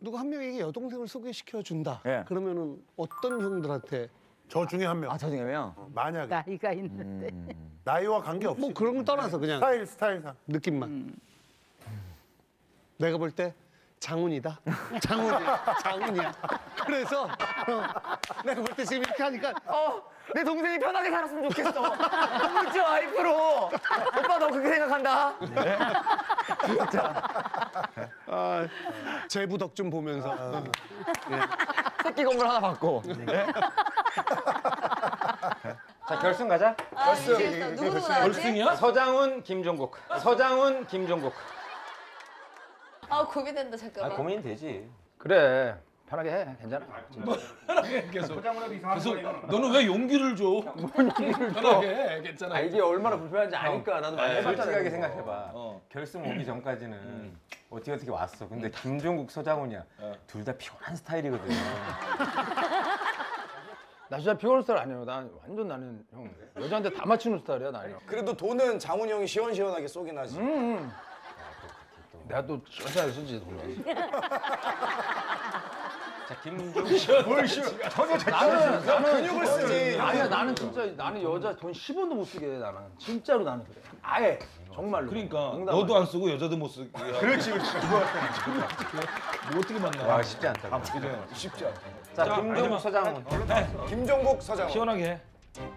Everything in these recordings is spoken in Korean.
누구 한 명에게 여동생을 소개시켜준다. 예. 그러면은 어떤 형들한테? 저 중에 한 명. 아, 저 중에 한 명? 만약에. 나이가 있는데. 나이와 관계없이. 뭐 그런 걸 떠나서 그냥. 스타일상. 느낌만. 내가 볼 때 장훈이다. 장훈이야. 장훈이야. 그래서 내가 볼 때 지금 이렇게 하니까 내 동생이 편하게 살았으면 좋겠어. 우울증 와이프로. 오빠 너 그렇게 생각한다. 네? 진짜. 아, 제부덕 좀 보면서. 네. 새끼 건물 하나 받고. 네? 자, 결승 가자. 아, 결승. 결승이야? 서장훈, 김종국. 서장훈, 김종국. 아, 고민된다, 잠깐만. 아, 고민되지. 그래. 편하게 해. 괜찮아. 뭐, 편하게 계속. 계속. 너는 왜 용기를 줘? 뭔 용기를 줘? 편하게 해. 괜찮아. 아, 이게 얼마나 불편한지 아니까. 나도 많이 해봤잖아. 솔직하게 생각해봐. 결승 오기 전까지는 어떻게 왔어. 근데 김종국, 서장훈이야. 둘 다 피곤한 스타일이거든. 나 진짜 피곤한 스타일 아니에요. 난 완전 나는 형 여자한테 다 맞추는 스타일이야. 나는. 그래도 돈은 장훈이 형이 시원시원하게 쏘긴 하지. 내가 또 시원하게 쓰지. 자, 김종국. 전혀 나는 근육을 쓰지. 아니야, 나는 진짜 나는 여자 돈 10원도 못 쓰게 해. 나는 진짜로 나는 그래. 아예 정말로. 그러니까 너도 안 쓰고 여자도 못 쓰게. 그렇지, 그렇지. 뭐 어떻게 만나? 아, 쉽지 않다. 아, 그래. 쉽지 않다. 자, 김종국, 서장훈. 김종국, 서장훈. 시원하게 해.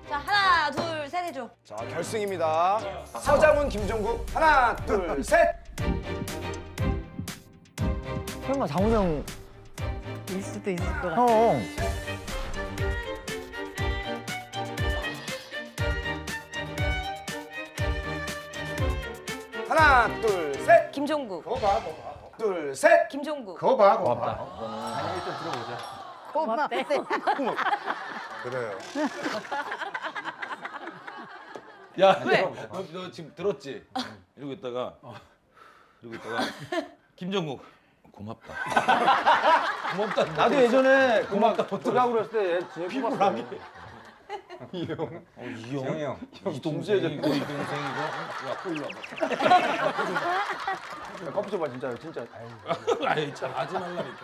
자, 하나, 둘, 셋 해줘. 자, 결승입니다. 서장훈, 김종국. 하나, 둘, 셋. 설마 장훈 형 일 수도 있을 것 같아. 하나, 둘, 셋. 김종국. 그거 봐, 그거 봐. 둘, 셋. 김종국. 그거 봐, 그거 봐. 아니, 일단 들어보자. 고맙대. 그래요. 야, 왜? 너 지금 들었지? 이러고 있다가 김종국. 고맙다. 고맙다. 나도 예전에 고맙다 보더라고 그랬을 때 피부라기. 이형. 이형이 형. 이 동생이고 이 동생이고. 야, 꼴로 와봐. 커피 줘봐 진짜요, 진짜. 아니 진짜 하지 말라니까.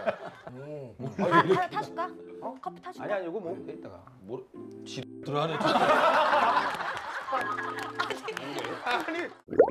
커피 타줄까? 어? 커피 타줄까? 아니 아니 이거 먹으면 돼 이따가. 뭐 지들하네. 아니.